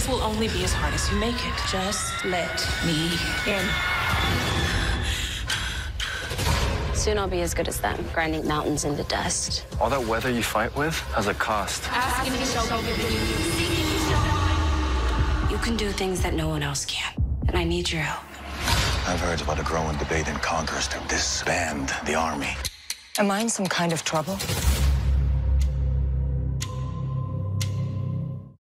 This will only be as hard as you make it. Just let me in. Soon I'll be as good as them, grinding mountains into dust. All that weather you fight with has a cost. Ask and he shall go within you. You can do things that no one else can, and I need your help. I've heard about a growing debate in Congress to disband the army. Am I in some kind of trouble?